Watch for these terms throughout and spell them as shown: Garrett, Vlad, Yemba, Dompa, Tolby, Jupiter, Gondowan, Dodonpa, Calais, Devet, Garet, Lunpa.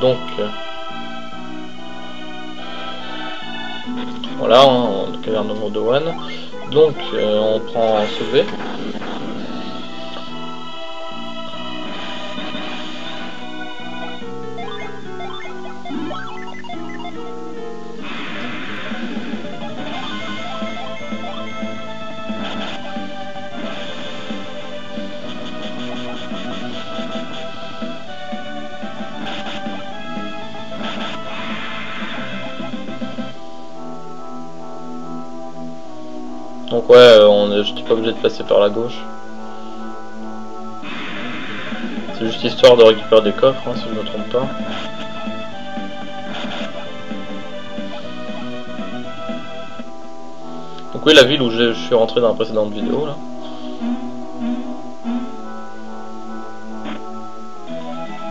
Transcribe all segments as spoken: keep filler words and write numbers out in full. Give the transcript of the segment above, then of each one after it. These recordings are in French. Donc voilà, on est caverne de Gondowan. Donc euh, on prend un sauvé. Donc ouais, on j'étais pas obligé de passer par la gauche. C'est juste histoire de récupérer des coffres, hein, si je me trompe pas. Donc oui, la ville où je suis rentré dans la précédente vidéo là.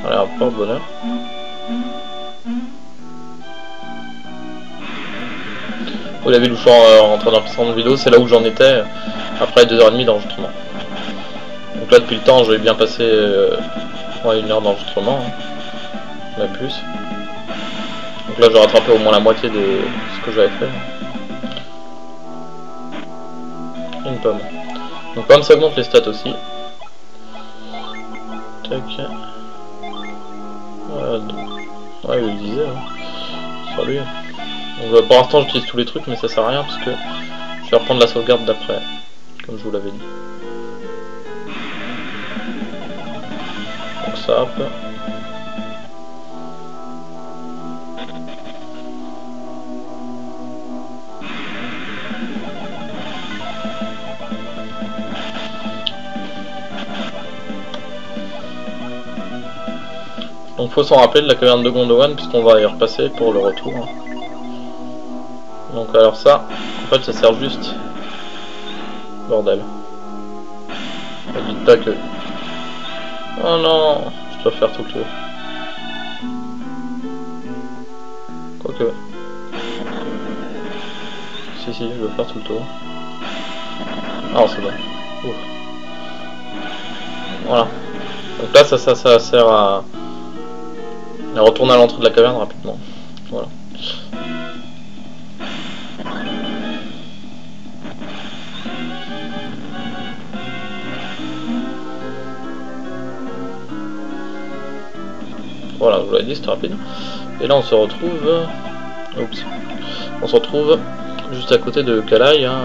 Voilà, un porte-bonheur. Vous l'avez vu, je suis rentré dans la précédente vidéo, c'est là où j'en étais après deux heures trente d'enregistrement. Donc là, depuis le temps, j'ai bien passé euh, ouais, une heure d'enregistrement, hein, la plus. Donc là, j'ai rattrapé au moins la moitié de ce que j'avais fait. Une pomme. Donc pomme, ça monte les stats aussi. Tac. Euh, ouais, il le disait. Hein. Sur lui. Donc, pour l'instant j'utilise tous les trucs, mais ça sert à rien parce que je vais reprendre la sauvegarde d'après, comme je vous l'avais dit. Donc ça hop. Donc faut s'en rappeler de la caverne de Gondowan puisqu'on va y repasser pour le retour. Donc alors ça, en fait ça sert juste... Bordel. Ne dites pas que... Oh non, je dois faire tout le tour. Quoique... Si si, je dois faire tout le tour. Ah c'est bon. Ouf. Voilà. Donc là ça, ça, ça sert à... à retourner à l'entrée de la caverne rapidement. Voilà. Voilà, je vous l'avais dit, c'était rapide. Et là, on se retrouve... Oups. On se retrouve juste à côté de Calais. Hein.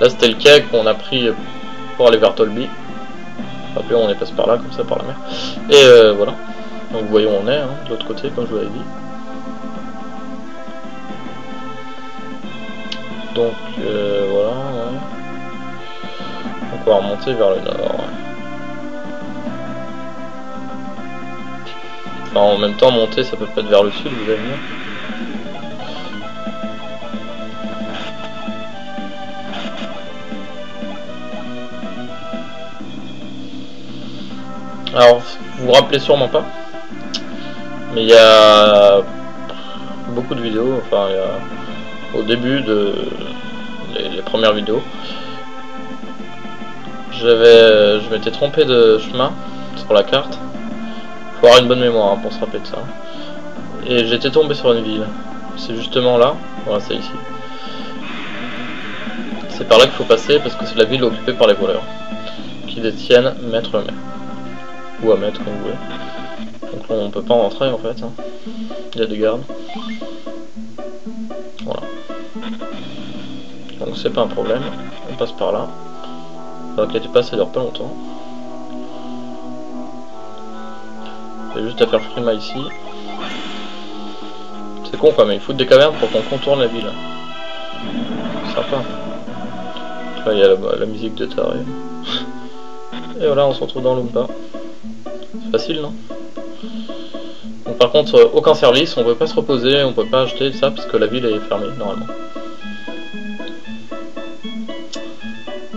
Là, c'était le quai qu'on a pris pour aller vers Tolby. Rappelez, on est passé par là, comme ça, par la mer. Et euh, voilà. Donc, vous voyez où on est, hein, de l'autre côté, comme je vous l'avais dit. Donc, euh, voilà. Ouais. Donc, on va remonter vers le nord. Ouais. Enfin, en même temps, monter ça peut pas être vers le sud, vous allez venir. Alors, vous vous rappelez sûrement pas, mais il y a beaucoup de vidéos, enfin, il y a... au début de les, les premières vidéos, j'avais, je m'étais trompé de chemin sur la carte. Faut avoir une bonne mémoire hein, pour se rappeler de ça. Et j'étais tombé sur une ville. C'est justement là. Voilà, c'est ici. C'est par là qu'il faut passer parce que c'est la ville occupée par les voleurs. Qui détiennent maître mai. Ou à maître, comme vous voulez. Donc on peut pas en rentrer en fait. Hein. Il y a des gardes. Voilà. Donc c'est pas un problème. On passe par là. Faudra que tu passes, ça dure pas longtemps. Juste à faire Frima ici. C'est con quoi, mais ils foutent des cavernes pour qu'on contourne la ville. Sympa. Là il y a la, la musique de taré. Et voilà, on se retrouve dans Lunpa. C'est facile non? Donc par contre, aucun service, on peut pas se reposer, on peut pas acheter ça parce que la ville est fermée normalement.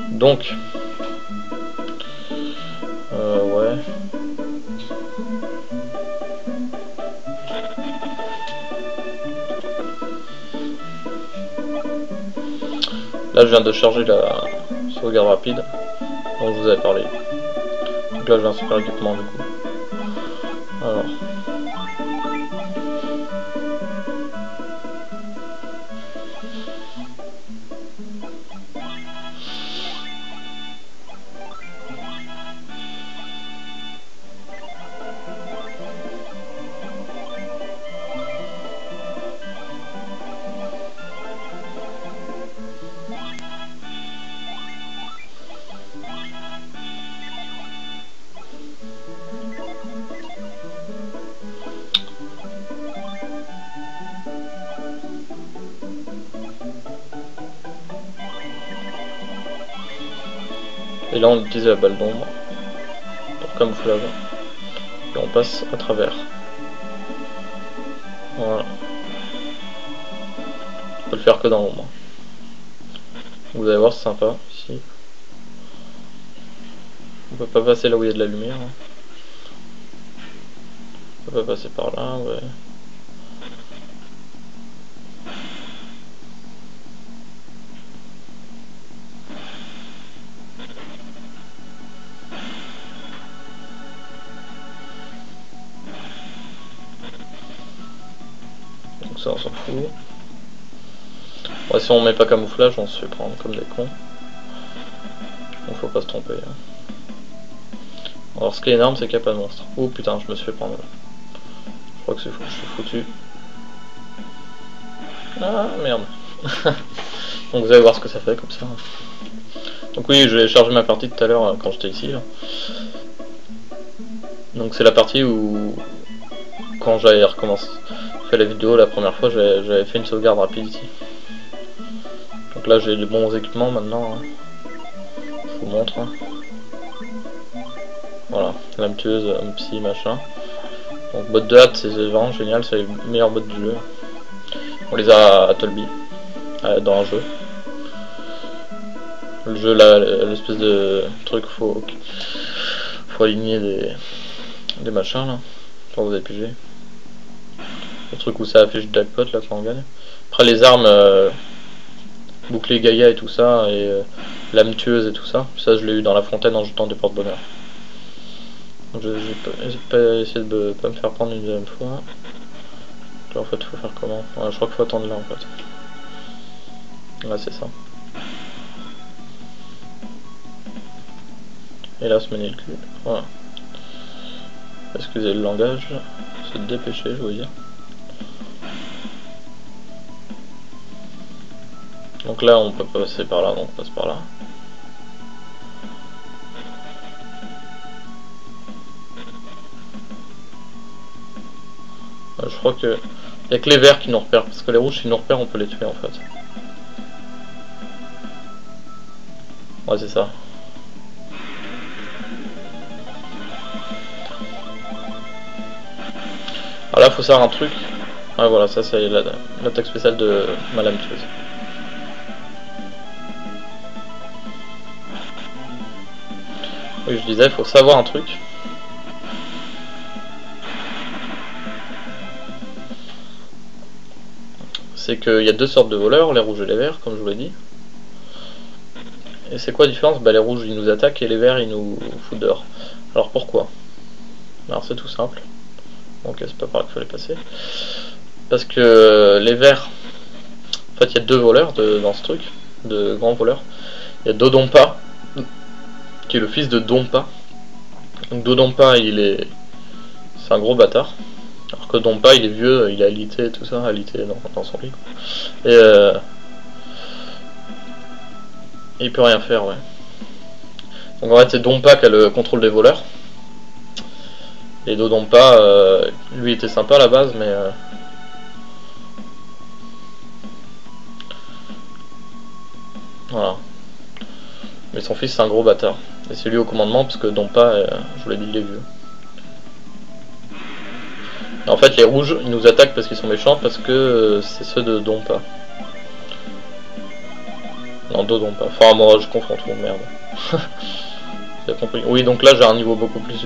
Donc. Euh, ouais. Là je viens de charger la sauvegarde rapide dont je vous avais parlé. Donc là j'ai un super équipement du coup. Alors. Et là on utilise la balle d'ombre pour camouflage. Et on passe à travers. Voilà. On peut le faire que dans l'ombre. Vous allez voir, c'est sympa ici. On peut pas passer là où il y a de la lumière. On peut pas passer par là, ouais. Donc ça on s'en fout. Ouais, si on met pas camouflage on se fait prendre comme des cons. Donc faut pas se tromper. Alors ce qui est énorme c'est qu'il n'y a pas de monstre. Oh putain, je me suis fait prendre là. Je crois que c'est fou, je suis foutu. Ah merde. Donc vous allez voir ce que ça fait comme ça. Donc oui, je vais charger ma partie tout à l'heure quand j'étais ici là. Donc c'est la partie où quand j'avais recommencé fait la vidéo la première fois, j'avais fait une sauvegarde rapide ici. Donc là j'ai les bons équipements maintenant. Je vous montre. Voilà, lame tueuse, un psy, machin. Donc bottes de hâte, c'est vraiment génial, c'est les meilleures bottes du jeu. On les a à Tolby, dans un jeu. Le jeu là, l'espèce de truc, faut, faut aligner des, des machins là, pour vous épiger. Le truc où ça affiche jackpot là quand on gagne. Après les armes, euh, bouclier Gaïa et tout ça, et euh, lame tueuse et tout ça, ça je l'ai eu dans la fontaine en jetant des porte-bonheur. J'ai pas essayé de pas me faire prendre une deuxième fois. En fait, faut faire comment? Ouais, je crois qu'il faut attendre là en fait. Là, c'est ça. Et là, se mener le cul. Voilà. Excusez le langage. Se dépêcher, je veux dire. Donc là, on peut passer par là, donc on passe par là. Je crois que il n'y a que les verts qui nous repèrent, parce que les rouges, s'ils nous repèrent, on peut les tuer en fait. Ouais, c'est ça. Alors là, faut savoir un truc. Ouais, voilà, ça, c'est l'attaque spéciale de Madame Tueuse. Oui, je disais, faut savoir un truc. C'est qu'il y a deux sortes de voleurs, les rouges et les verts, comme je vous l'ai dit. Et c'est quoi la différence? Bah les rouges ils nous attaquent et les verts ils nous foutent dehors. Alors pourquoi? Alors c'est tout simple. Donc c'est pas par là qu'il fallait passer. Parce que les verts... En fait il y a deux voleurs de, dans ce truc, de grands voleurs. Il y a Dodonpa, qui est le fils de Dompa. Donc Dodonpa il est... C'est un gros bâtard. Alors que Dompa il est vieux, il est alité et tout ça, alité dans, dans son lit. Et euh, il peut rien faire, ouais. Donc en fait c'est Dompa qui a le contrôle des voleurs. Et Dodonpa, euh, lui était sympa à la base, mais euh, voilà. Mais son fils c'est un gros bâtard. Et c'est lui au commandement parce que Dompa, euh, je vous l'ai dit, il est vieux. En fait les rouges ils nous attaquent parce qu'ils sont méchants, parce que euh, c'est ceux de Dompa. Non, Dodonpa. Enfin moi je confonds tout, merde. Vous avez compris. Oui, donc là j'ai un niveau beaucoup plus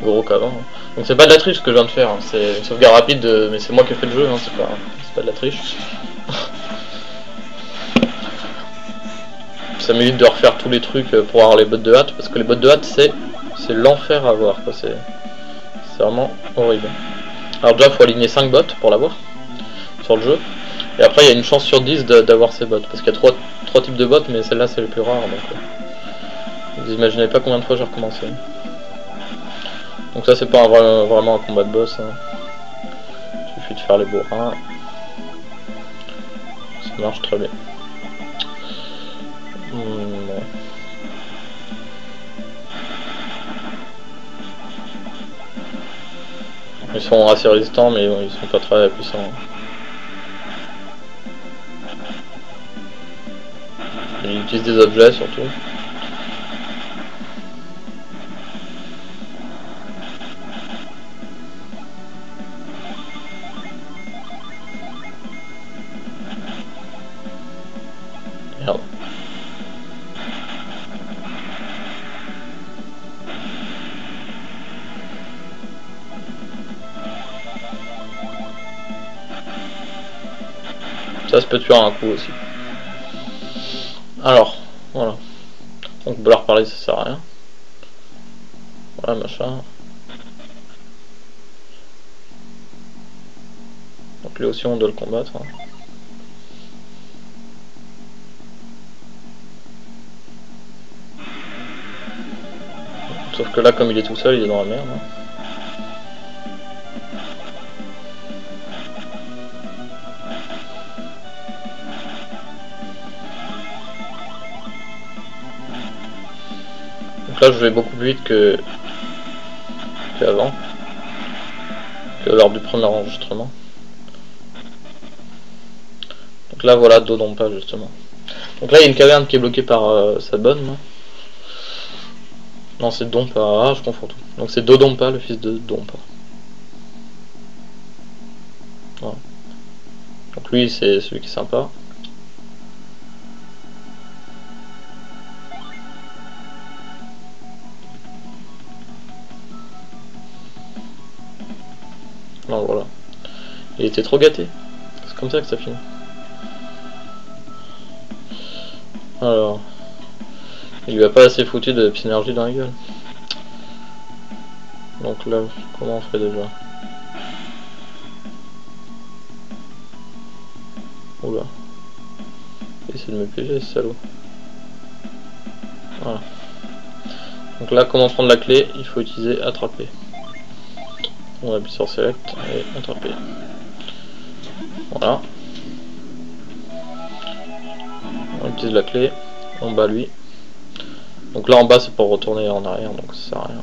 gros qu'avant. Donc c'est pas de la triche ce que je viens de faire, hein. C'est une sauvegarde rapide, de... mais c'est moi qui ai fait le jeu, hein. C'est pas... pas de la triche. Ça m'évite de refaire tous les trucs pour avoir les bottes de hâte, parce que les bottes de hâte c'est l'enfer à voir, quoi. C'est... C'est vraiment horrible. Alors déjà il faut aligner cinq bottes pour l'avoir sur le jeu. Et après il y a une chance sur dix d'avoir ces bottes. Parce qu'il y a trois types de bottes, mais celle-là c'est le plus rare. Donc, euh, vous imaginez pas combien de fois j'ai recommencé. Donc ça c'est pas un vrai, vraiment un combat de boss, hein. Il suffit de faire les bourrins. Ça marche très bien. Hmm, ouais. Ils sont assez résistants, mais ils sont pas très puissants. Ils utilisent des objets surtout. ça se peut tuer un coup aussi. Alors, voilà. Donc de leur parler, ça sert à rien. Voilà, machin. Donc lui aussi, on doit le combattre. Hein. Sauf que là, comme il est tout seul, il est dans la merde. Hein. Là je vais beaucoup plus vite que qu'avant, que lors du premier enregistrement. Donc là voilà Dodonpa justement. Donc là il y a une caverne qui est bloquée par euh, sa bonne. Non, non c'est Donpa, ah, je confonds tout. Donc c'est Dodonpa, le fils de Donpa. Voilà. Donc lui c'est celui qui est sympa. Non voilà. Il était trop gâté. C'est comme ça que ça finit. Alors. Il lui a pas assez foutu de synergie dans la gueule. Donc là, comment on fait déjà? Oula. Essaye de me piéger ce salaud. Voilà. Donc là, comment prendre la clé? Il faut utiliser attraper. On appuie sur select et attraper. Voilà. On utilise la clé. On bat lui. Donc là en bas c'est pour retourner en arrière donc ça sert à rien.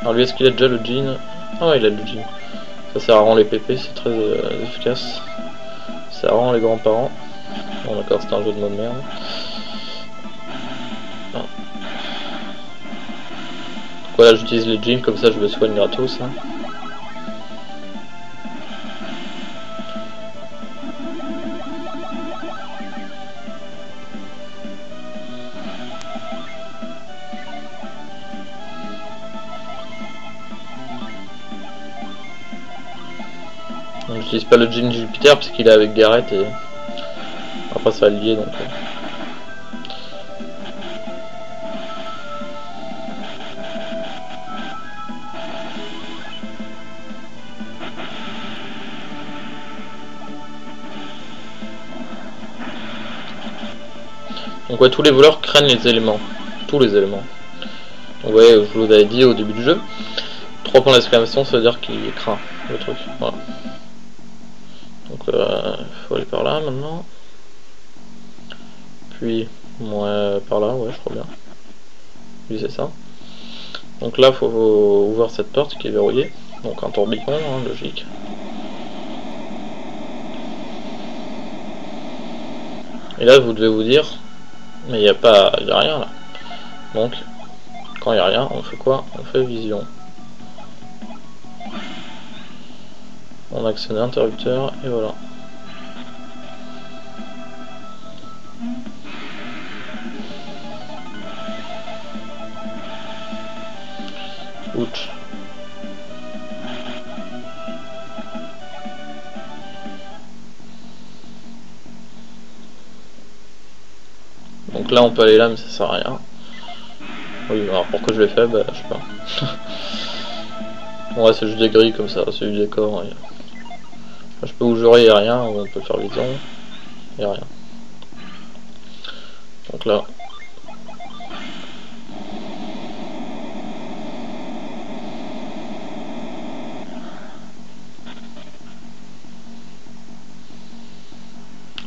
Alors lui est-ce qu'il a déjà le jean? Ah ouais il a le jean. Ça sert à rendre les pépés, c'est très euh, efficace. Ça rend les grands-parents. Bon d'accord c'est un jeu de mots de merde. Voilà, j'utilise les jeans, comme ça je me soigne gratos. Hein. Donc j'utilise pas le jean Jupiter parce qu'il est avec Garrett et après ça va le lier donc. Euh... Donc ouais, tous les voleurs craignent les éléments, tous les éléments. Donc ouais, je vous l'avais dit au début du jeu, trois points d'exclamation, ça veut dire qu'il craint le truc, voilà. Donc il euh, faut aller par là maintenant. Puis, moi euh, par là, ouais, je crois bien. Oui, c'est ça. Donc là, faut ouvrir cette porte qui est verrouillée, donc un tourbillon, hein, logique. Et là, vous devez vous dire... Mais il n'y a pas, il n'y a rien là. Donc, quand il n'y a rien, on fait quoi? On fait vision. On actionne l'interrupteur et voilà. Ouch. Donc là on peut aller là mais ça sert à rien. Oui alors pourquoi je l'ai fait, bah je sais pas. Ouais c'est juste des grilles comme ça, c'est du décor. Et... Enfin, je peux vous jurer il n'y a rien, on peut faire vision, il n'y a rien. Donc là.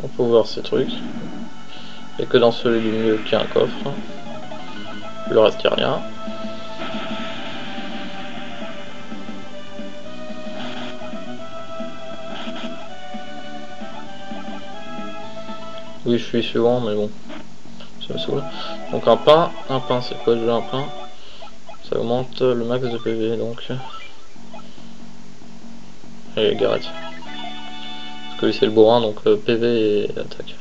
On peut voir ces trucs. Et que dans celui du milieu qui a un coffre, le reste il n'y a rien. Oui je suis suivant mais bon, ça me saoule. Donc un pain, un pain c'est quoi déjà un pain? Ça augmente le max de P V donc. Allez Garrett. Parce que lui c'est le bourrin donc P V et attaque.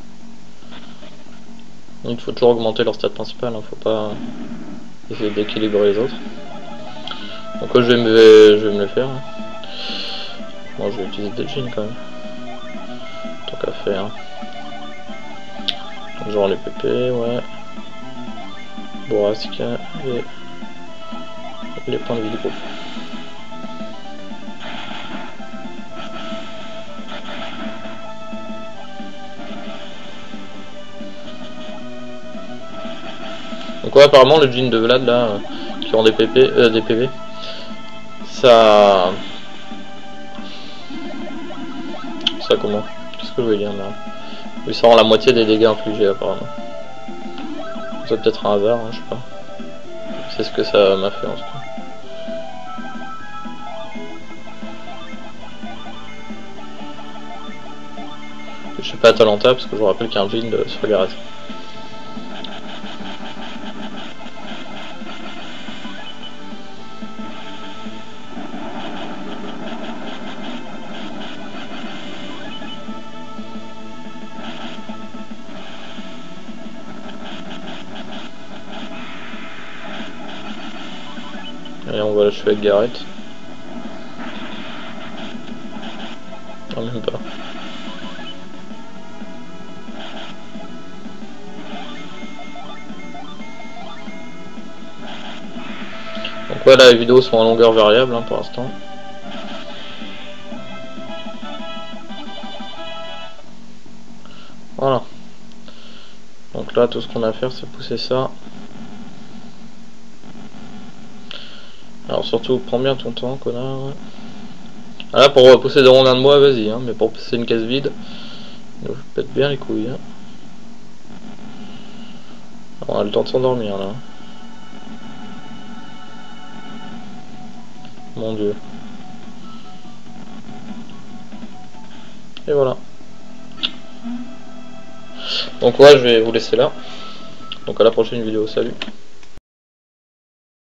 Il faut toujours augmenter leur stat principal, hein, faut pas essayer d'équilibrer les autres. Donc je vais me, je vais me le faire. Moi je vais utiliser Delphine quand même. Tant qu'à faire. Donc genre les pépés, ouais. Bourrasca et les points de vie du groupe. Donc ouais, apparemment le jean de Vlad là, euh, qui ont des P P, euh, des P V, ça... Ça comment? Qu'est-ce que je veux dire là? Oui, ça rend la moitié des dégâts infligés apparemment. C'est peut-être un hasard, hein, je sais pas. C'est ce que ça m'a fait en tout cas. Je sais pas Atalanta parce que je vous rappelle qu'il y a un jean de, sur Garet. Et on va l'achever avec Garrett. Non, même pas. Donc voilà, ouais, les vidéos sont en longueur variable hein, pour l'instant. Voilà. Donc là, tout ce qu'on a à faire, c'est pousser ça. Alors surtout, prends bien ton temps, connard. Ah là, pour pousser des rondins de moi, vas-y, hein, mais pour pousser une case vide, nous pète bien les couilles. Hein. Alors, on a le temps de s'endormir, là. Mon dieu. Et voilà. Donc ouais, je vais vous laisser là. Donc à la prochaine vidéo, salut.